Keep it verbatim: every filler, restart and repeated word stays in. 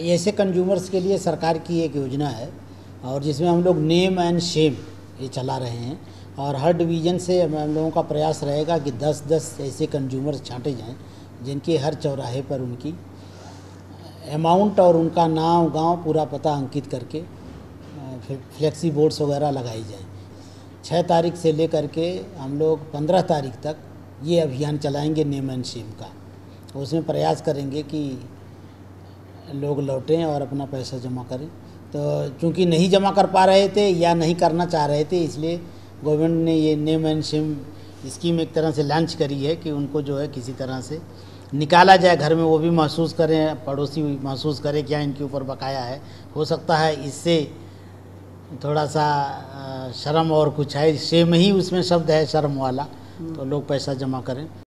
ऐसे कंज्यूमर्स के लिए सरकार की एक योजना है और जिसमें हम लोग नेम एंड शेम ये चला रहे हैं और हर डिवीज़न से हम लोगों का प्रयास रहेगा कि दस दस ऐसे कंज्यूमर्स छांटे जाएं जिनके हर चौराहे पर उनकी अमाउंट और उनका नाम गांव पूरा पता अंकित करके फ्लेक्सी बोर्ड्स वगैरह लगाई जाए। छः तारीख से लेकर के हम लोग पंद्रह तारीख तक ये अभियान चलाएंगे नेम एंड शेम का। उसमें प्रयास करेंगे कि लोग लौटें और अपना पैसा जमा करें। तो चूँकि नहीं जमा कर पा रहे थे या नहीं करना चाह रहे थे, इसलिए गवर्नमेंट ने ये नेम एंड शेम स्कीम एक तरह से लॉन्च करी है कि उनको जो है किसी तरह से निकाला जाए, घर में वो भी महसूस करें, पड़ोसी भी महसूस करें कि हाँ इनके ऊपर बकाया है। हो सकता है इससे थोड़ा सा शर्म और कुछ है, शेम ही उसमें शब्द है शर्म वाला, तो लोग पैसा जमा करें।